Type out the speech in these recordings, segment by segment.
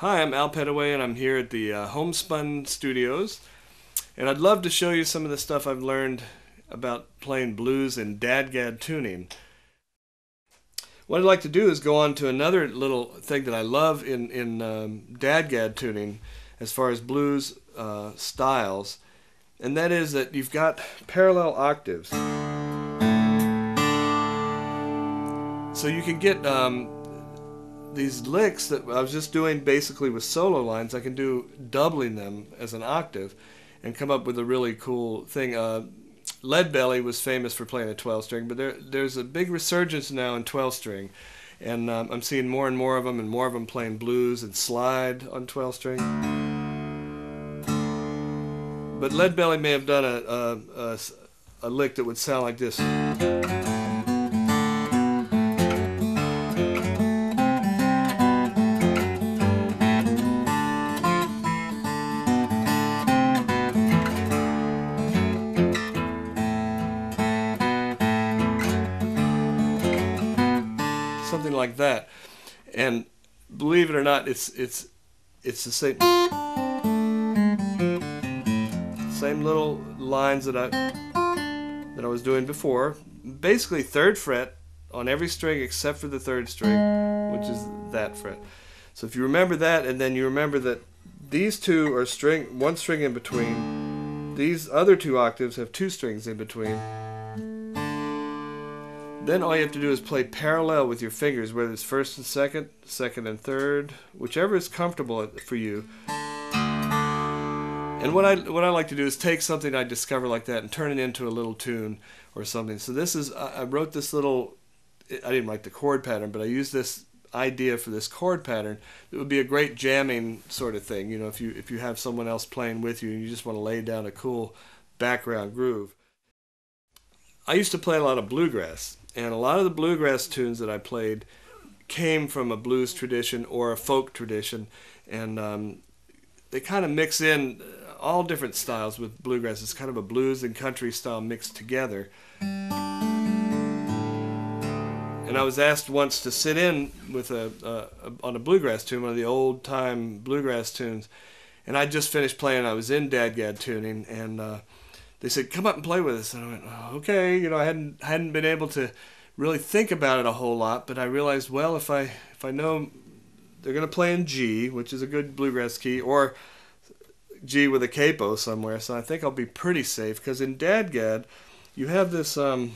Hi, I'm Al Petteway, and I'm here at the Homespun Studios, and I'd love to show you some of the stuff I've learned about playing blues and DADGAD tuning. What I'd like to do is go on to another little thing that I love in DADGAD tuning as far as blues styles, and that is that you've got parallel octaves. So you can get these licks that I was just doing basically with solo lines. I can do doubling them as an octave and come up with a really cool thing. Lead Belly was famous for playing a 12-string, but there's a big resurgence now in 12-string, and I'm seeing more and more of them playing blues and slide on 12-string. But Lead Belly may have done a lick that would sound like this. Something like that, and believe it or not, it's the same little lines that I was doing before. Basically, third fret on every string except for the third string, which is that fret. So if you remember that, and then you remember that these two are one string in between. These other two octaves have two strings in between. Then all you have to do is play parallel with your fingers, whether it's first and second, second and third, whichever is comfortable for you. And what I like to do is take something I discover like that and turn it into a little tune or something. So this is, I wrote this little, I didn't like the chord pattern, but I used this idea for this chord pattern. It would be a great jamming sort of thing, you know, if you have someone else playing with you and you just want to lay down a cool background groove. I used to play a lot of bluegrass, and a lot of the bluegrass tunes that I played came from a blues tradition or a folk tradition, and they kind of mix in all different styles with bluegrass. It's kind of a blues and country style mixed together. And I was asked once to sit in with on a bluegrass tune, one of the old time bluegrass tunes, and I just finished playing. I was in DADGAD tuning, and they said, "Come up and play with us." And I went, "Oh, okay." You know, I hadn't been able to really think about it a whole lot, but I realized, well, if I know they're going to play in G, which is a good bluegrass key, or G with a capo somewhere, so I think I'll be pretty safe, because in DADGAD, you have this, if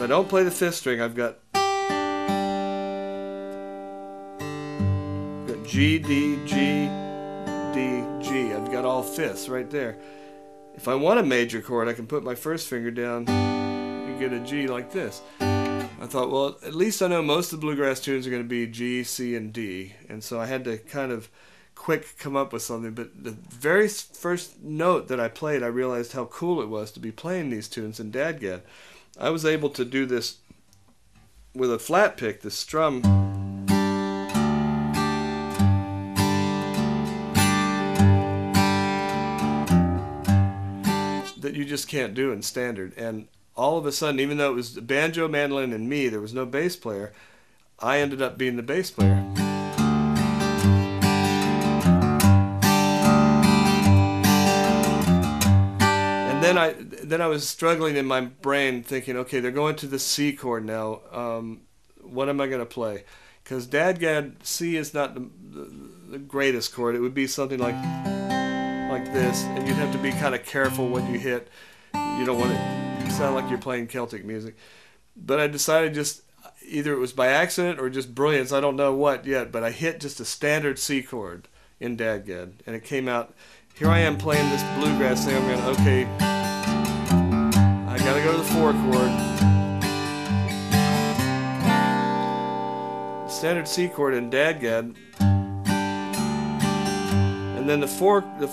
I don't play the fifth string, I've got G, D, G, D, G. I've got all fifths right there. If I want a major chord, I can put my first finger down and get a G like this. I thought, well, at least I know most of the bluegrass tunes are going to be G, C, and D. And so I had to kind of quick come up with something. But the very first note that I played, I realized how cool it was to be playing these tunes in DADGAD. I was able to do this with a flat pick, the strum. That you just can't do in standard. And all of a sudden, even though it was banjo, mandolin, and me, there was no bass player, I ended up being the bass player. And then I was struggling in my brain thinking, okay, they're going to the C chord now. What am I going to play? Because DADGAD, C is not the greatest chord. It would be something like this, and you'd have to be kind of careful what you hit. You don't want it to sound like you're playing Celtic music. But I decided, just either it was by accident or just brilliance, I don't know what yet, but I hit just a standard C chord in DADGAD, and it came out. Here I am playing this bluegrass thing. I'm going, okay, I gotta go to the 4 chord, standard C chord in DADGAD. And then the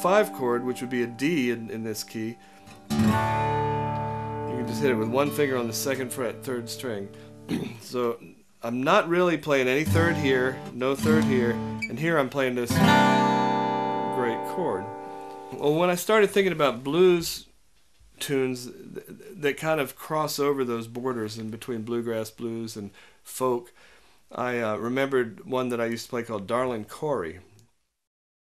5 chord, which would be a D in this key, you can just hit it with one finger on the 2nd fret, 3rd string. So I'm not really playing any 3rd here, no 3rd here, and here I'm playing this great chord. Well, when I started thinking about blues tunes that kind of cross over those borders in between bluegrass, blues, and folk. I remembered one that I used to play called Darlin' Corey.